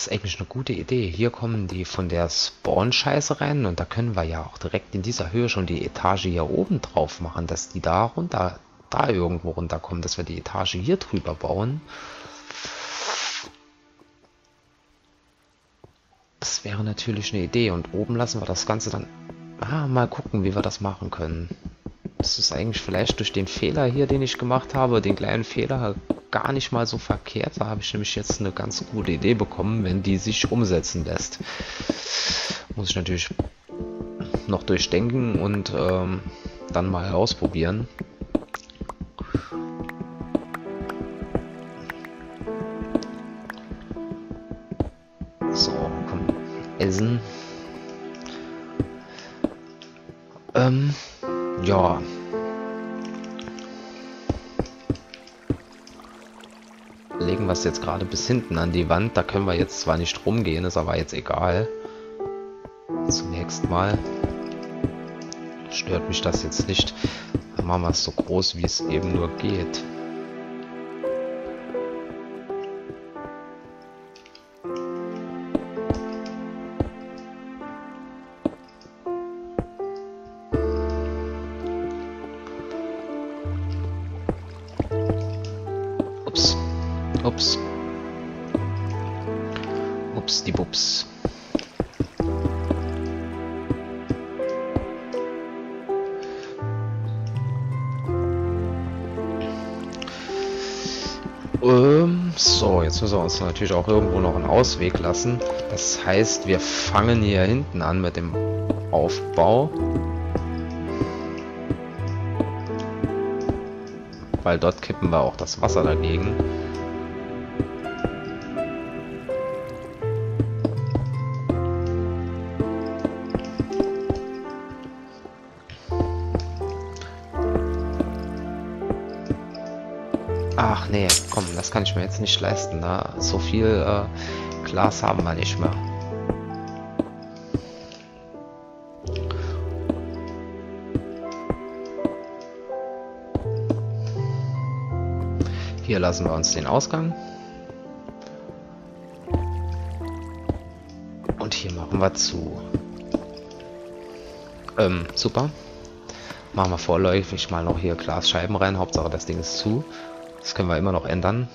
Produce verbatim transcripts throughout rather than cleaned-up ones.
Das ist eigentlich eine gute Idee. Hier kommen die von der Spawn-Scheiße rein und da können wir ja auch direkt in dieser Höhe schon die Etage hier oben drauf machen, dass die da runter, da irgendwo runterkommen, dass wir die Etage hier drüber bauen. Das wäre natürlich eine Idee und oben lassen wir das Ganze dann ah, mal gucken, wie wir das machen können. Das ist eigentlich vielleicht durch den Fehler hier, den ich gemacht habe, den kleinen Fehler, gar nicht mal so verkehrt. Da habe ich nämlich jetzt eine ganz gute Idee bekommen, wenn die sich umsetzen lässt. Muss ich natürlich noch durchdenken und ähm, dann mal ausprobieren. So, komm, essen. Ähm... Ja. Legen wir es jetzt gerade bis hinten an die Wand. Da können wir jetzt zwar nicht rumgehen, ist aber jetzt egal. Zunächst mal. Stört mich das jetzt nicht. Dann machen wir es so groß, wie es eben nur geht. Ups. Ups, die Bups. Ähm, so, jetzt müssen wir uns natürlich auch irgendwo noch einen Ausweg lassen. Das heißt, wir fangen hier hinten an mit dem Aufbau. Weil dort kippen wir auch das Wasser dagegen. Ach nee, komm, das kann ich mir jetzt nicht leisten. Da so viel äh, Glas haben wir nicht mehr. Hier lassen wir uns den Ausgang. Und hier machen wir zu. Ähm, super. Machen wir vorläufig mal noch hier Glasscheiben rein. Hauptsache das Ding ist zu. Das können wir immer noch ändern.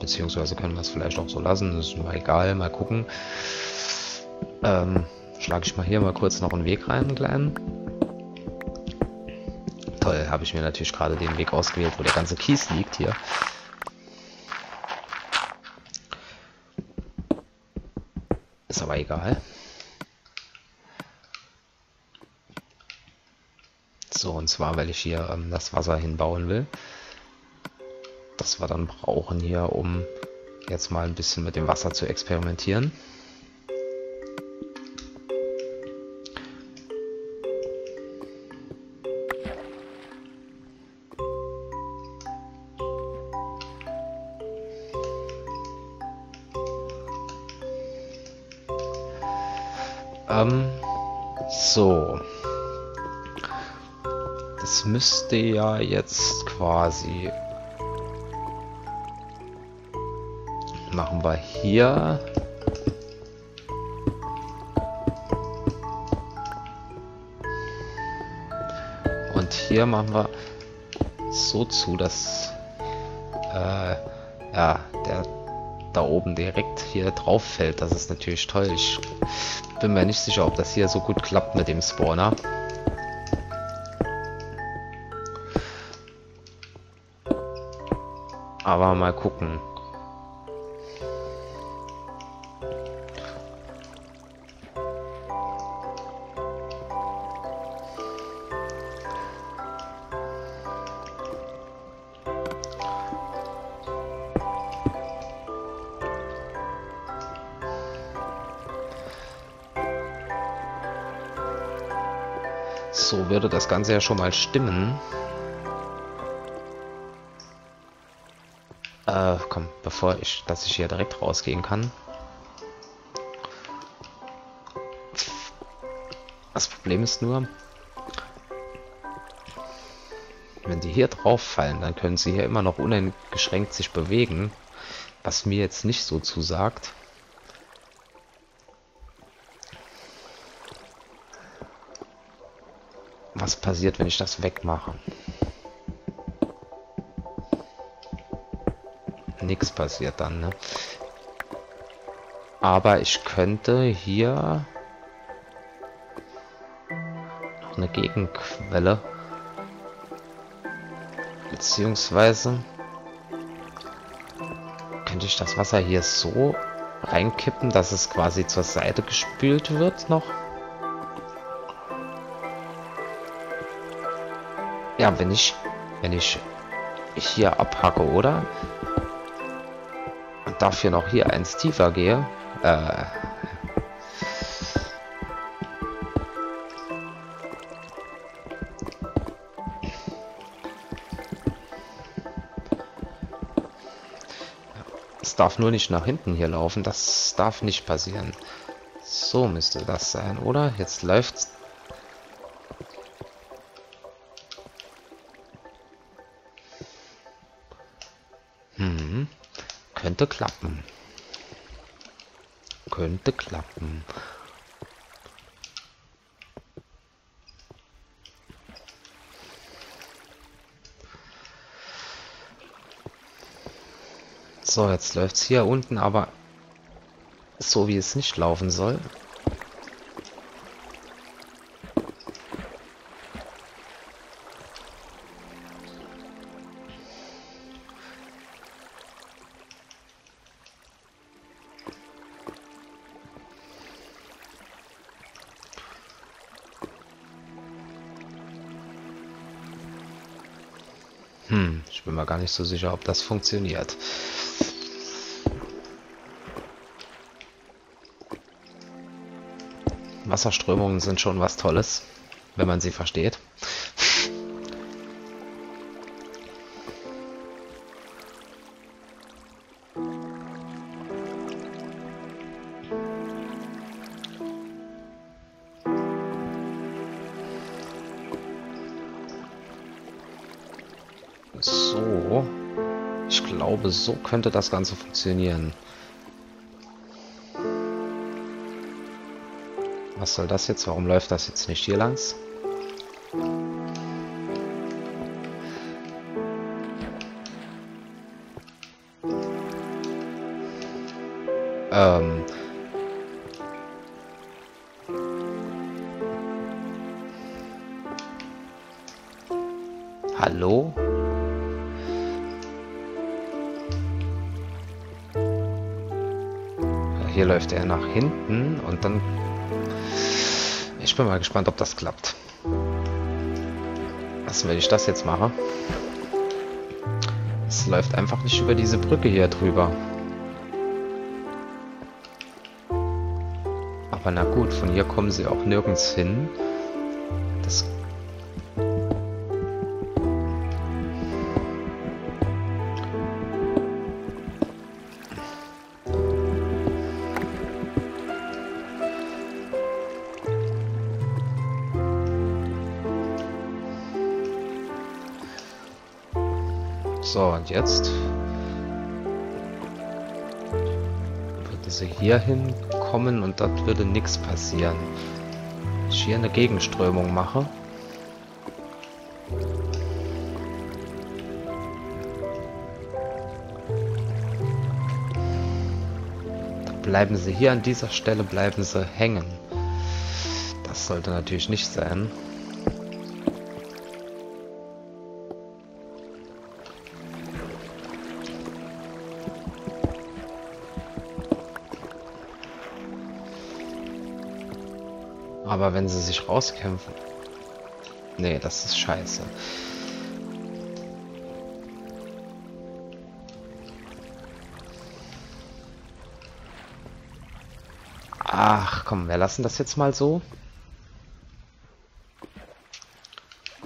Beziehungsweise können wir es vielleicht auch so lassen. Das ist mir egal. Mal gucken. Ähm, schlage ich mal hier mal kurz noch einen Weg rein, einen kleinen. Toll, habe ich mir natürlich gerade den Weg ausgewählt, wo der ganze Kies liegt hier. Ist aber egal. So, und zwar, weil ich hier ähm, das Wasser hinbauen will. Das wir dann brauchen hier, um jetzt mal ein bisschen mit dem Wasser zu experimentieren. Ähm, so. Das müsste ja jetzt quasi... Machen wir hier. Und hier machen wir so zu, dass äh, ja, der da oben direkt hier drauf fällt. Das ist natürlich toll. Ich bin mir nicht sicher, ob das hier so gut klappt mit dem Spawner. Aber mal gucken. So würde das Ganze ja schon mal stimmen. Äh, komm, bevor ich, dass ich hier direkt rausgehen kann. Das Problem ist nur, wenn die hier drauf fallen, dann können sie hier immer noch uneingeschränkt sich bewegen, was mir jetzt nicht so zusagt. was passiert, wenn ich das wegmache. Nichts passiert dann, ne? Aber ich könnte hier noch eine Gegenquelle, beziehungsweise könnte ich das Wasser hier so reinkippen, dass es quasi zur Seite gespült wird noch. Ja, wenn ich, wenn ich hier abhacke, oder? Und dafür noch hier eins tiefer gehe. Äh, es darf nur nicht nach hinten hier laufen. Das darf nicht passieren. So müsste das sein, oder? Jetzt läuft's. Hm. Könnte klappen. Könnte klappen. So, jetzt läuft es hier unten, aber so wie es nicht laufen soll. Hm, ich bin mal gar nicht so sicher, ob das funktioniert. Wasserströmungen sind schon was Tolles, wenn man sie versteht. So, ich glaube, so könnte das Ganze funktionieren. Was soll das jetzt? Warum läuft das jetzt nicht hier langs? Ähm. Hallo? Hier läuft er nach hinten und dann... Ich bin mal gespannt, ob das klappt. Was, wenn ich das jetzt mache? Es läuft einfach nicht über diese Brücke hier drüber. Aber na gut, von hier kommen sie auch nirgends hin. Das So, und jetzt würde sie hier hinkommen und dort würde nichts passieren. Wenn ich hier eine Gegenströmung mache. Dann bleiben sie hier an dieser Stelle, bleiben sie hängen. Das sollte natürlich nicht sein. Aber wenn sie sich rauskämpfen... Nee, das ist scheiße. Ach komm, wir lassen das jetzt mal so.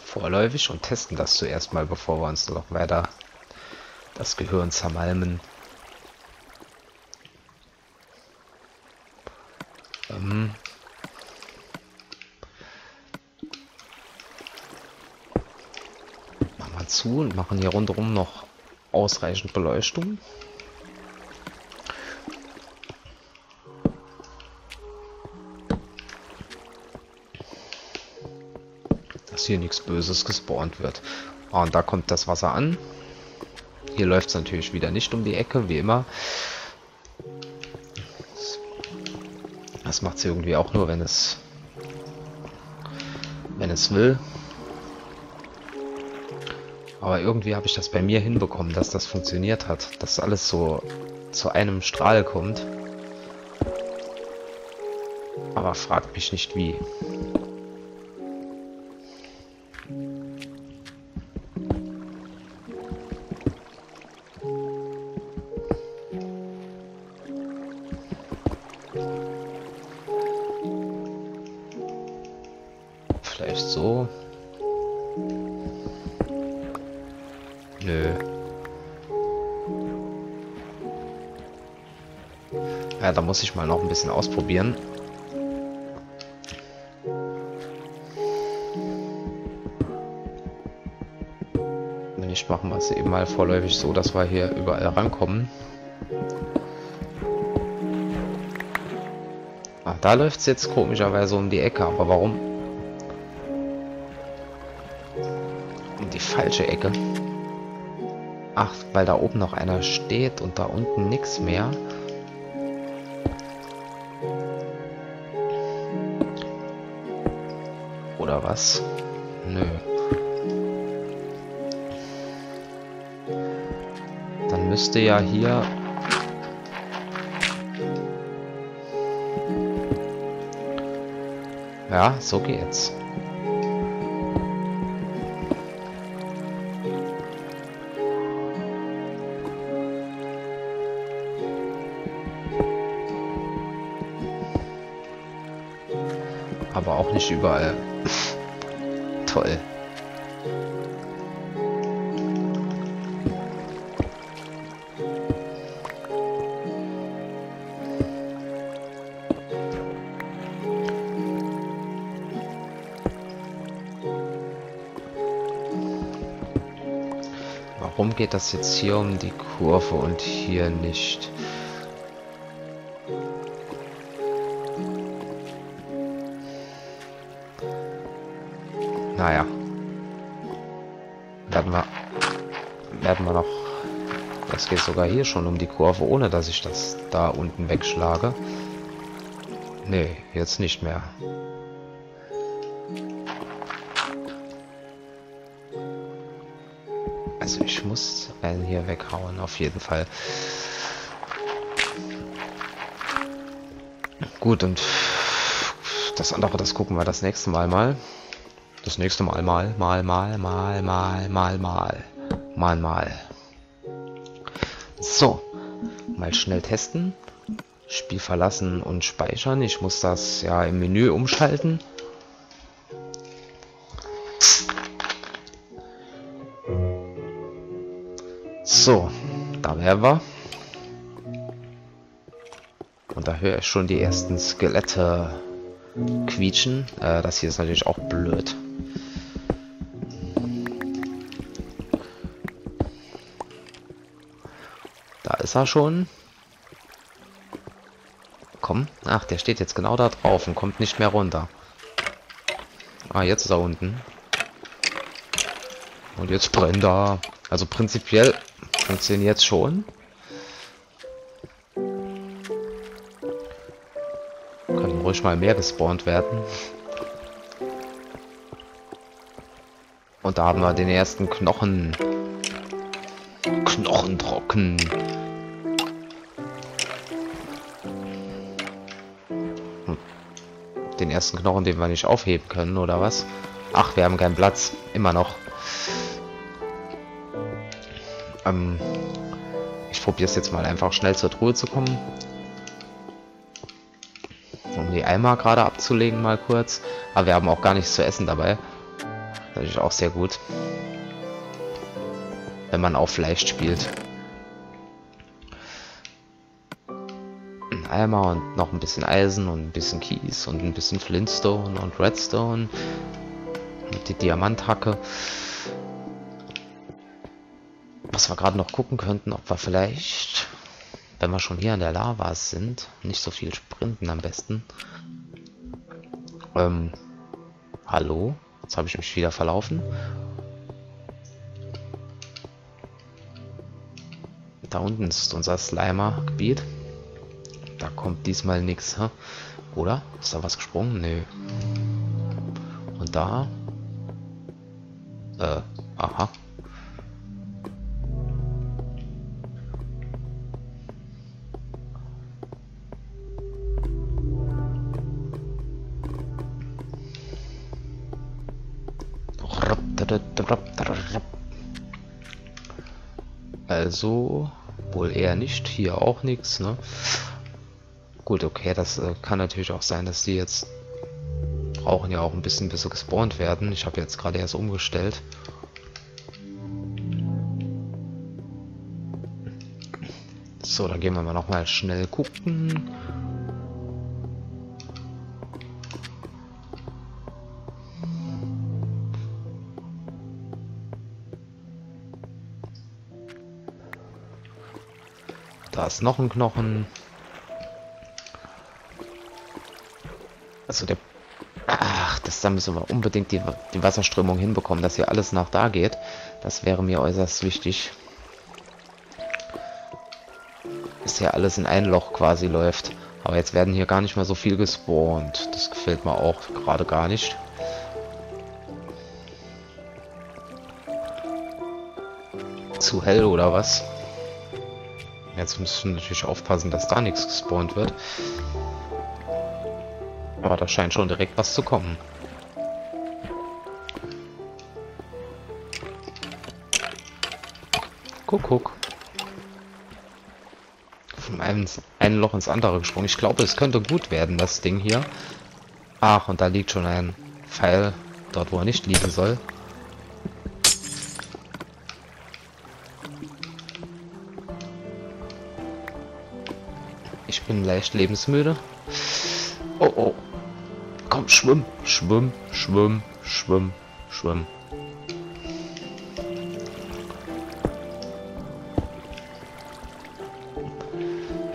Vorläufig und testen das zuerst mal, bevor wir uns noch weiter das Gehirn zermalmen. Ähm... zu und machen hier rundherum noch ausreichend Beleuchtung. Das dass hier nichts Böses gespawnt wird. Und da kommt das Wasser an. Hier läuft es natürlich wieder nicht um die Ecke, wie immer. Das macht es irgendwie auch nur, wenn es wenn es will. Aber irgendwie habe ich das bei mir hinbekommen, dass das funktioniert hat. Dass alles so zu einem Strahl kommt. Aber fragt mich nicht wie. Vielleicht so. Nö. Ja, da muss ich mal noch ein bisschen ausprobieren. Wenn nicht, machen wir es eben mal vorläufig so, dass wir hier überall rankommen. Ach, da läuft es jetzt komischerweise um die Ecke, aber warum? Um die falsche Ecke. Ach, weil da oben noch einer steht und da unten nichts mehr. Oder was? Nö. Dann müsste ja hier... Ja, so geht's. Aber auch nicht überall. Toll. Warum geht das jetzt hier um die Kurve und hier nicht? Naja, werden wir, werden wir noch, das geht sogar hier schon um die Kurve, ohne dass ich das da unten wegschlage. Nee, jetzt nicht mehr. Also ich muss einen hier weghauen, auf jeden Fall. Gut, und das andere, das gucken wir das nächste Mal mal. Das nächste Mal, mal, mal, mal, mal, mal, mal, mal, mal, mal. So, mal schnell testen. Spiel verlassen und speichern. Ich muss das ja im Menü umschalten. So, da wären wir. Und da höre ich schon die ersten Skelette quietschen. Äh, das hier ist natürlich auch blöd. Da ist er schon. Komm. Ach, der steht jetzt genau da drauf und kommt nicht mehr runter. Ah, jetzt ist er unten. Und jetzt brennt er. Also prinzipiell funktioniert es schon. Können ruhig mal mehr gespawnt werden. Und da haben wir den ersten Knochen. Knochen trocken. Hm. Den ersten Knochen, den wir nicht aufheben können, oder was? Ach, wir haben keinen Platz. Immer noch. Ähm, ich probiere es jetzt mal einfach schnell zur Truhe zu kommen. Um die Eimer gerade abzulegen, mal kurz. Aber wir haben auch gar nichts zu essen dabei. Natürlich auch sehr gut. Wenn man auf leicht spielt. Ein Eimer und noch ein bisschen Eisen und ein bisschen Kies und ein bisschen Flintstone und Redstone. Und die Diamanthacke. Was wir gerade noch gucken könnten, ob wir vielleicht, wenn wir schon hier an der Lava sind, nicht so viel sprinten am besten. Ähm, hallo? Jetzt habe ich mich wieder verlaufen. Da unten ist unser Slimer-Gebiet. Da kommt diesmal nichts, oder? Ist da was gesprungen? Nö. Und da? Äh, aha. Also, wohl eher nicht. Hier auch nichts, ne? Gut, okay, das äh, kann natürlich auch sein, dass die jetzt brauchen ja auch ein bisschen, bis sie gespawnt werden. Ich habe jetzt gerade erst umgestellt. So, dann gehen wir mal nochmal schnell gucken. Da ist noch ein Knochen. Also der... Ach, das, da müssen wir unbedingt die, die Wasserströmung hinbekommen, dass hier alles nach da geht. Das wäre mir äußerst wichtig. Dass hier alles in ein Loch quasi läuft. Aber jetzt werden hier gar nicht mehr so viel gespawnt. Das gefällt mir auch gerade gar nicht. Zu hell oder was? Jetzt müssen wir natürlich aufpassen, dass da nichts gespawnt wird. Aber da scheint schon direkt was zu kommen. Guck, guck. Von einem ein Loch ins andere gesprungen. Ich glaube, es könnte gut werden, das Ding hier. Ach, und da liegt schon ein Pfeil dort, wo er nicht liegen soll. Ich bin leicht lebensmüde. Oh, oh. Komm, schwimm, schwimm, schwimm, schwimm, schwimm.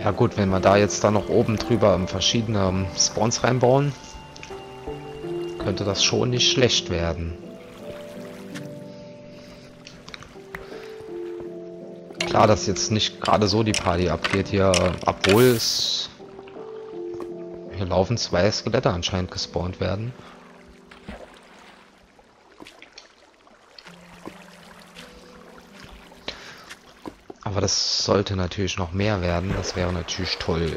Ja gut, wenn wir da jetzt dann noch oben drüber verschiedene Spawns reinbauen, könnte das schon nicht schlecht werden. Klar, dass jetzt nicht gerade so die Party abgeht hier, obwohl es... Hier laufen zwei Skelette anscheinend gespawnt werden. Aber das sollte natürlich noch mehr werden, das wäre natürlich toll.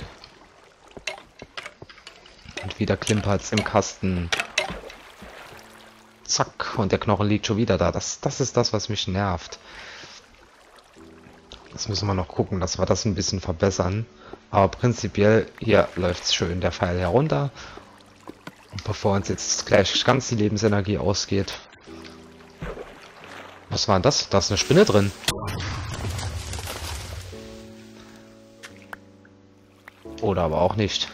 Und wieder klimpert's im Kasten. Zack, und der Knochen liegt schon wieder da. Das, das ist das, was mich nervt. Das müssen wir noch gucken, dass wir das ein bisschen verbessern. Aber prinzipiell, hier läuft es schön der Pfeil herunter. Und bevor uns jetzt gleich ganz die Lebensenergie ausgeht. Was war denn das? Da ist eine Spinne drin. Oder aber auch nicht.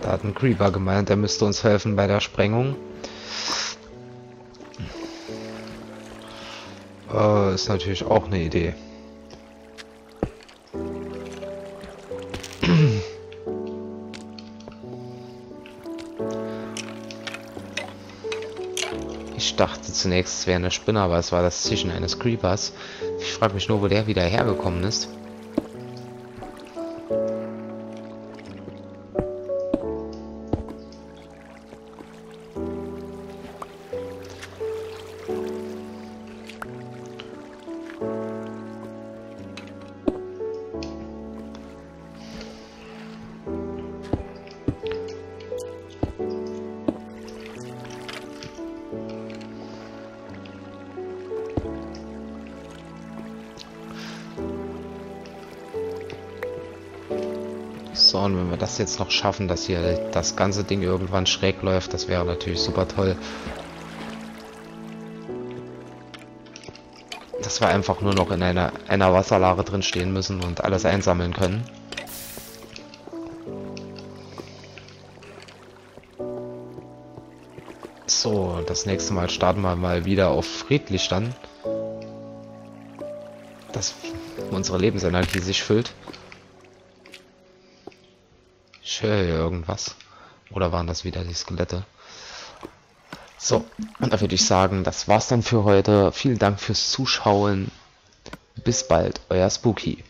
Da hat ein Creeper gemeint, der müsste uns helfen bei der Sprengung. Uh, ist natürlich auch eine Idee. Ich dachte zunächst, es wäre eine Spinne, aber es war das Zischen eines Creepers. Ich frage mich nur, wo der wieder hergekommen ist. So, und wenn wir das jetzt noch schaffen, dass hier das ganze Ding irgendwann schräg läuft, das wäre natürlich super toll. Dass wir einfach nur noch in einer, einer Wasserlache drin stehen müssen und alles einsammeln können. So, das nächste Mal starten wir mal wieder auf friedlich dann. Dass unsere Lebensenergie sich füllt. Ich höre hier irgendwas. Oder waren das wieder die Skelette? So, und da würde ich sagen, das war's dann für heute. Vielen Dank fürs Zuschauen. Bis bald, euer Spooky.